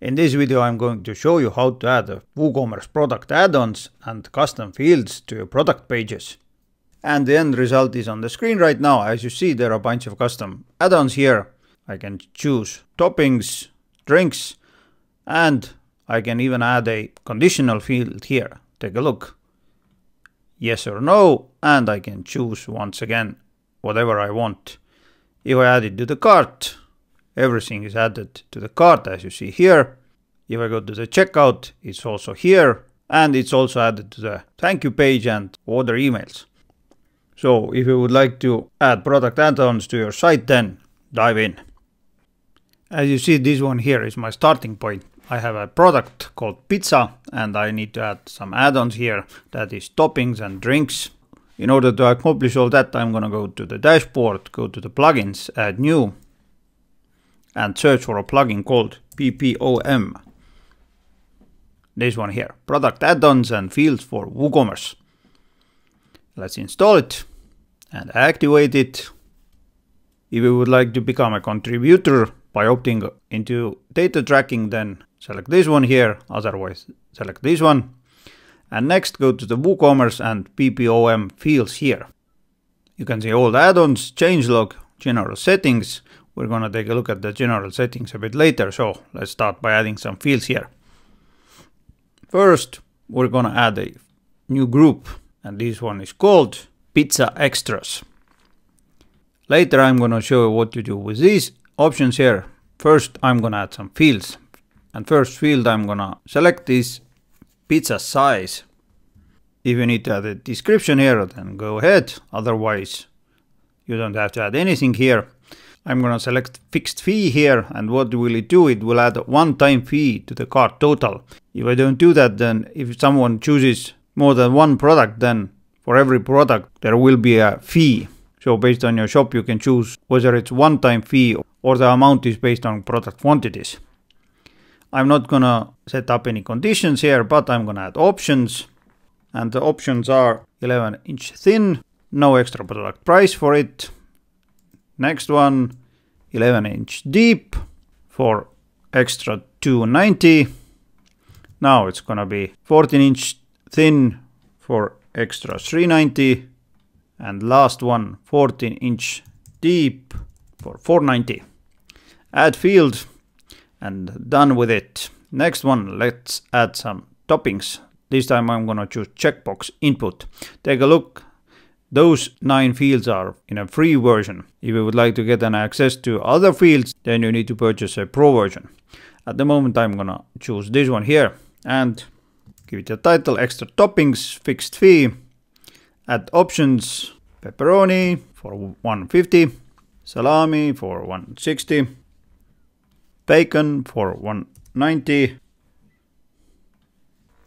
In this video I'm going to show you how to add WooCommerce product add-ons and custom fields to your product pages. And the end result is on the screen right now. As you see, there are a bunch of custom add-ons here. I can choose toppings, drinks, and I can even add a conditional field here. Take a look. Yes or no, and I can choose once again whatever I want. If I add it to the cart, everything is added to the cart as you see here. If I go to the checkout, it's also here, and it's also added to the thank you page and order emails. So if you would like to add product add-ons to your site, then dive in. As you see, this one here is my starting point. I have a product called pizza and I need to add some add-ons here, that is toppings and drinks. In order to accomplish all that, I'm gonna go to the dashboard, go to the plugins, add new, and search for a plugin called PPOM. This one here, product add-ons and fields for WooCommerce. Let's install it and activate it. If you would like to become a contributor by opting into data tracking, then select this one here, otherwise select this one. And next go to the WooCommerce and PPOM fields here. You can see all the add-ons, changelog, general settings. We're gonna take a look at the general settings a bit later, so let's start by adding some fields here. First, we're gonna add a new group, and this one is called Pizza Extras. Later I'm gonna show you what to do with these options here. First, I'm gonna add some fields. And first field I'm gonna select is pizza size. If you need to add a description here, then go ahead. Otherwise, you don't have to add anything here. I'm gonna select fixed fee here, and what will it do? It will add a one-time fee to the cart total. If I don't do that, then if someone chooses more than one product, then for every product there will be a fee. So based on your shop you can choose whether it's one-time fee or the amount is based on product quantities. I'm not gonna set up any conditions here, but I'm gonna add options. And the options are 11-inch thin, no extra product price for it. Next one, 11-inch deep for extra $2.90. Now it's gonna be 14-inch thin for extra $3.90. And last one, 14-inch deep for $4.90. Add field and done with it. Next one, let's add some toppings. This time I'm gonna choose checkbox input. Take a look. Those 9 fields are in a free version. If you would like to get an access to other fields, then you need to purchase a pro version. At the moment I'm gonna choose this one here and give it a title, extra toppings, fixed fee, add options, pepperoni for $1.50, salami for $1.60, bacon for $1.90,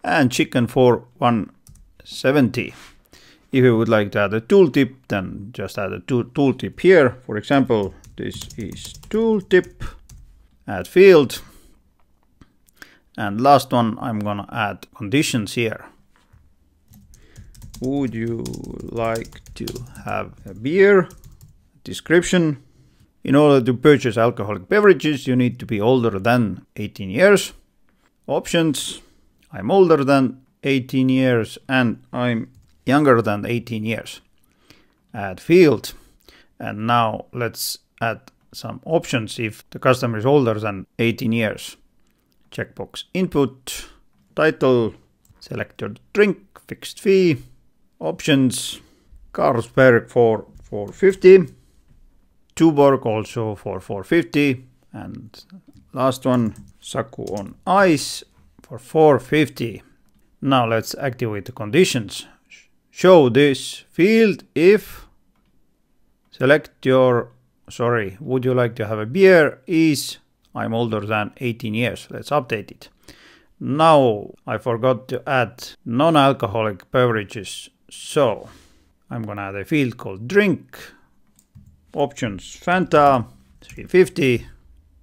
and chicken for $1.70. If you would like to add a tooltip, then just add a tooltip here. For example, this is tooltip, add field. And last one, I'm gonna add conditions here. Would you like to have a beer? Description. In order to purchase alcoholic beverages, you need to be older than 18 years. Options. I'm older than 18 years and I'm younger than 18 years. Add field. And now let's add some options if the customer is older than 18 years. Checkbox input, title, select your drink, fixed fee, options, Carlsberg for $4.50, Tuborg also for $4.50, and last one, Saku on ice for $4.50. Now let's activate the conditions. Show this field if select your, would you like to have a beer is I'm older than 18 years. Let's update it. Now I forgot to add non-alcoholic beverages. So I'm gonna add a field called drink, options Fanta, $3.50,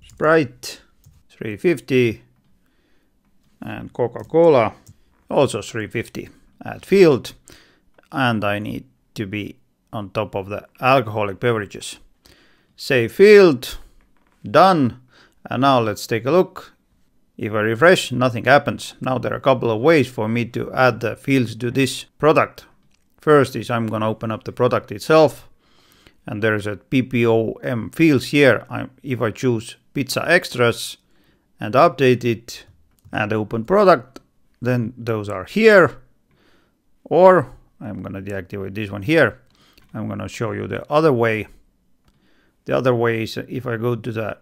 Sprite, $3.50, and Coca-Cola, also $3.50. Add field. And I need to be on top of the alcoholic beverages. Save field, done. And now let's take a look. If I refresh, nothing happens. Now there are a couple of ways for me to add the fields to this product. First is I'm gonna open up the product itself, and there's a PPOM fields here. If I choose pizza extras and update it and open product, then those are here. Or I'm gonna deactivate this one here. I'm gonna show you the other way. The other way is if I go to the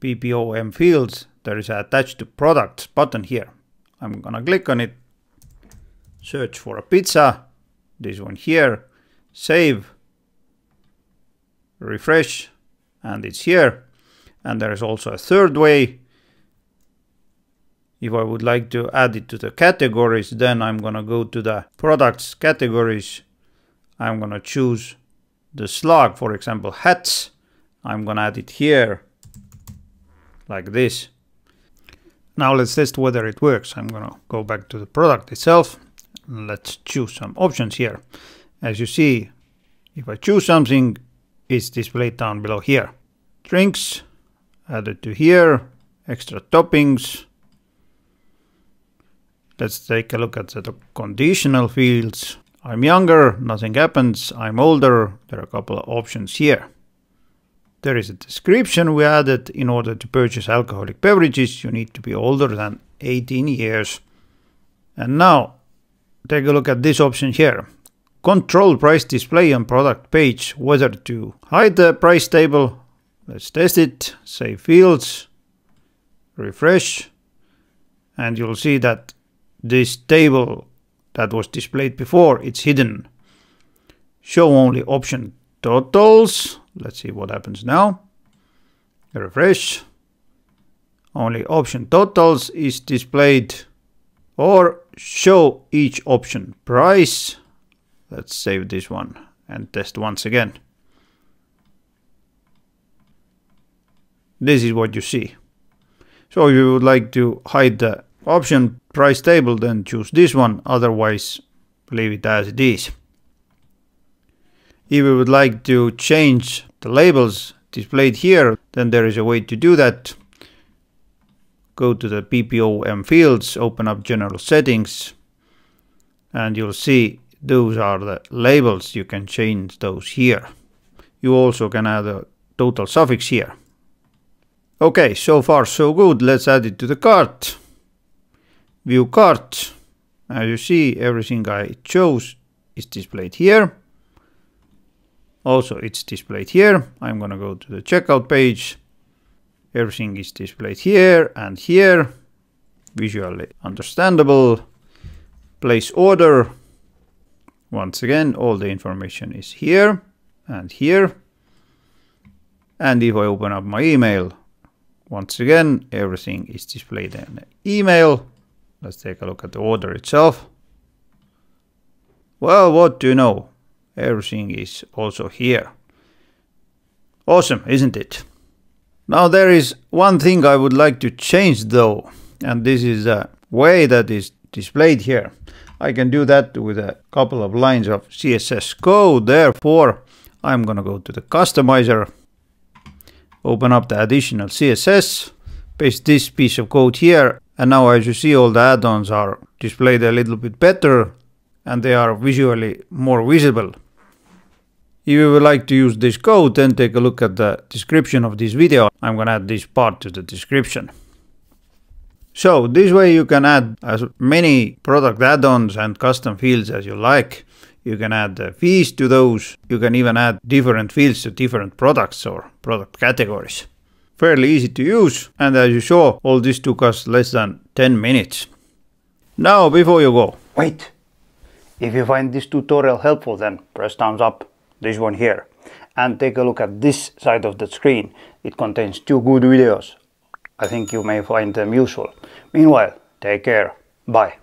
PPOM fields, there is an attached to products button here. I'm gonna click on it, search for a pizza, this one here, save, refresh, and it's here. And there is also a third way. If I would like to add it to the categories, then I'm gonna go to the products categories. I'm gonna choose the slug, for example, hats. I'm gonna add it here, like this. Now let's test whether it works. I'm gonna go back to the product itself. Let's choose some options here. As you see, if I choose something, it's displayed down below here. Drinks, added to here, extra toppings. Let's take a look at the conditional fields. I'm younger, nothing happens. I'm older, there are a couple of options here. There is a description we added. In order to purchase alcoholic beverages, you need to be older than 18 years. And now, take a look at this option here. Control price display on product page, whether to hide the price table. Let's test it, save fields, refresh, and you'll see that this table that was displayed before, it's hidden. Show only option totals. Let's see what happens now. Refresh. Only option totals is displayed. Or show each option price. Let's save this one and test once again. This is what you see. So if you would like to hide the option price table, then choose this one, otherwise leave it as it is. If you would like to change the labels displayed here, then there is a way to do that. Go to the PPOM fields, open up general settings, and you'll see those are the labels. You can change those here. You also can add a total suffix here. Okay, so far so good. Let's add it to the cart. View cart. As you see, everything I chose is displayed here. Also, it's displayed here. I'm gonna go to the checkout page. Everything is displayed here and here. Visually understandable. Place order. Once again, all the information is here and here. And if I open up my email, once again, everything is displayed in email. Let's take a look at the order itself. Well, what do you know? Everything is also here. Awesome, isn't it? Now there is one thing I would like to change though, and this is a way that is displayed here. I can do that with a couple of lines of CSS code. Therefore, I'm gonna go to the customizer, open up the additional CSS, paste this piece of code here. And now, as you see, all the add-ons are displayed a little bit better and they are visually more visible. If you would like to use this code, then take a look at the description of this video. I'm gonna add this part to the description. So this way you can add as many product add-ons and custom fields as you like. You can add fees to those. You can even add different fields to different products or product categories. Fairly easy to use, and as you saw, all this took us less than 10 minutes. Now, before you go... Wait! If you find this tutorial helpful, then press thumbs up, this one here. And take a look at this side of the screen. It contains two good videos. I think you may find them useful. Meanwhile, take care. Bye.